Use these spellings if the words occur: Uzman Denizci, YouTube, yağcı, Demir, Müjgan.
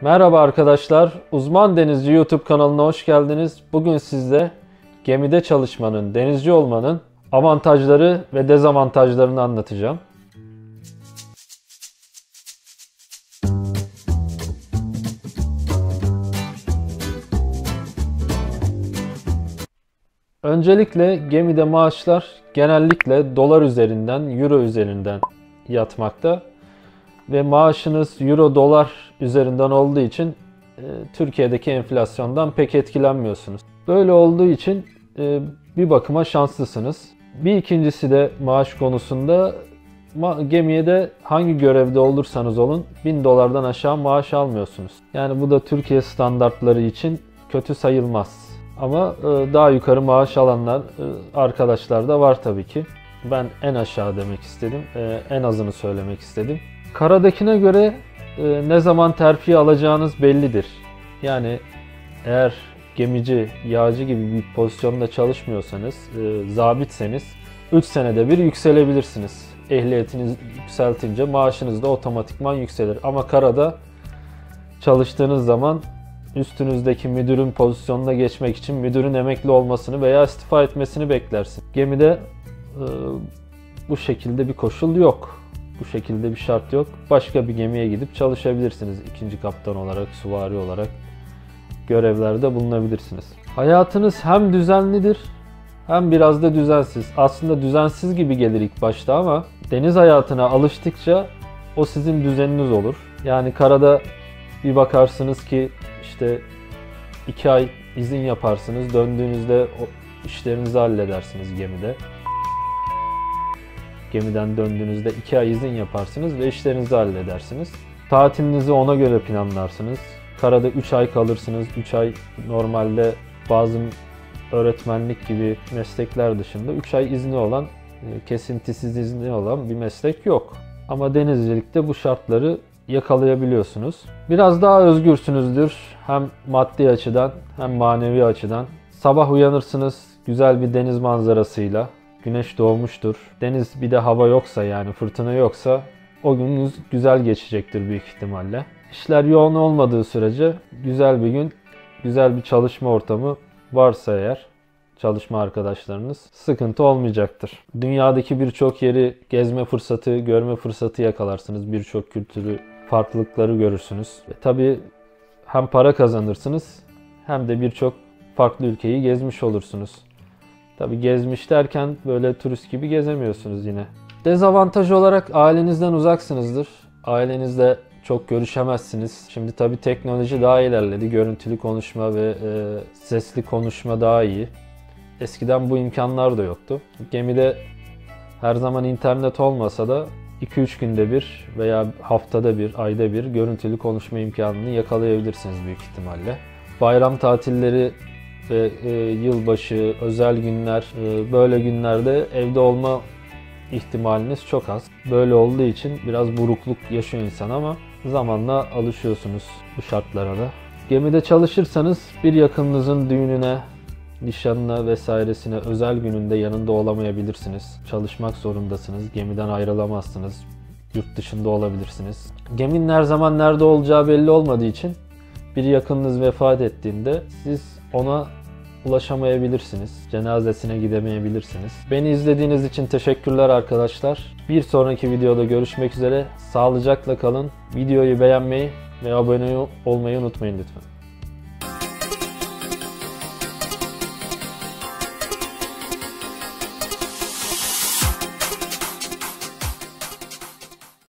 Merhaba arkadaşlar, Uzman Denizci YouTube kanalına hoş geldiniz. Bugün sizde gemide çalışmanın, denizci olmanın avantajları ve dezavantajlarını anlatacağım. Öncelikle gemide maaşlar genellikle dolar üzerinden, euro üzerinden yatmakta. Ve maaşınız euro dolar üzerinden olduğu için Türkiye'deki enflasyondan pek etkilenmiyorsunuz. Böyle olduğu için bir bakıma şanslısınız. Bir ikincisi de maaş konusunda gemiye de hangi görevde olursanız olun 1000 dolardan aşağı maaş almıyorsunuz. Yani bu da Türkiye standartları için kötü sayılmaz. Ama daha yukarı maaş alanlar arkadaşlar da var tabii ki. Ben en aşağı demek istedim. En azını söylemek istedim. Karadakine göre ne zaman terfi alacağınız bellidir. Yani eğer gemici, yağcı gibi bir pozisyonda çalışmıyorsanız, zabitseniz 3 senede bir yükselebilirsiniz. Ehliyetiniz yükseltince maaşınız da otomatikman yükselir. Ama karada çalıştığınız zaman üstünüzdeki müdürün pozisyonuna geçmek için müdürün emekli olmasını veya istifa etmesini beklersin. Gemide bu şekilde bir koşul yok. Bu şekilde bir şart yok. Başka bir gemiye gidip çalışabilirsiniz. İkinci kaptan olarak, süvari olarak görevlerde bulunabilirsiniz. Hayatınız hem düzenlidir hem biraz da düzensiz. Aslında düzensiz gibi gelir ilk başta ama deniz hayatına alıştıkça o sizin düzeniniz olur. Yani karada bir bakarsınız ki işte 2 ay izin yaparsınız. Döndüğünüzde işlerinizi halledersiniz gemide. Gemiden döndüğünüzde 2 ay izin yaparsınız ve işlerinizi halledersiniz. Tatilinizi ona göre planlarsınız. Karada 3 ay kalırsınız. 3 ay normalde bazı öğretmenlik gibi meslekler dışında 3 ay izni olan, kesintisiz izni olan bir meslek yok. Ama denizcilikte bu şartları yakalayabiliyorsunuz. Biraz daha özgürsünüzdür. Hem maddi açıdan hem manevi açıdan. Sabah uyanırsınız güzel bir deniz manzarasıyla. Güneş doğmuştur. Deniz bir de hava yoksa yani fırtına yoksa o gününüz güzel geçecektir büyük ihtimalle. İşler yoğun olmadığı sürece güzel bir gün, güzel bir çalışma ortamı varsa eğer çalışma arkadaşlarınız sıkıntı olmayacaktır. Dünyadaki birçok yeri gezme fırsatı, görme fırsatı yakalarsınız. Birçok kültürü, farklılıkları görürsünüz. Tabii hem para kazanırsınız hem de birçok farklı ülkeyi gezmiş olursunuz. Tabi gezmiş derken böyle turist gibi gezemiyorsunuz yine. Dezavantaj olarak ailenizden uzaksınızdır. Ailenizle çok görüşemezsiniz. Şimdi tabi teknoloji daha ilerledi. Görüntülü konuşma ve sesli konuşma daha iyi. Eskiden bu imkanlar da yoktu. Gemide her zaman internet olmasa da 2-3 günde bir veya haftada bir, ayda bir görüntülü konuşma imkanını yakalayabilirsiniz büyük ihtimalle. Bayram tatilleri ve yılbaşı, özel günler, böyle günlerde evde olma ihtimaliniz çok az. Böyle olduğu için biraz burukluk yaşıyor insan ama zamanla alışıyorsunuz bu şartlara da. Gemide çalışırsanız bir yakınınızın düğününe, nişanına vesairesine özel gününde yanında olamayabilirsiniz. Çalışmak zorundasınız, gemiden ayrılamazsınız, yurt dışında olabilirsiniz. Geminin her zaman nerede olacağı belli olmadığı için bir yakınınız vefat ettiğinde siz ona ulaşamayabilirsiniz. Cenazesine gidemeyebilirsiniz. Beni izlediğiniz için teşekkürler arkadaşlar. Bir sonraki videoda görüşmek üzere. Sağlıcakla kalın. Videoyu beğenmeyi ve abone olmayı unutmayın lütfen.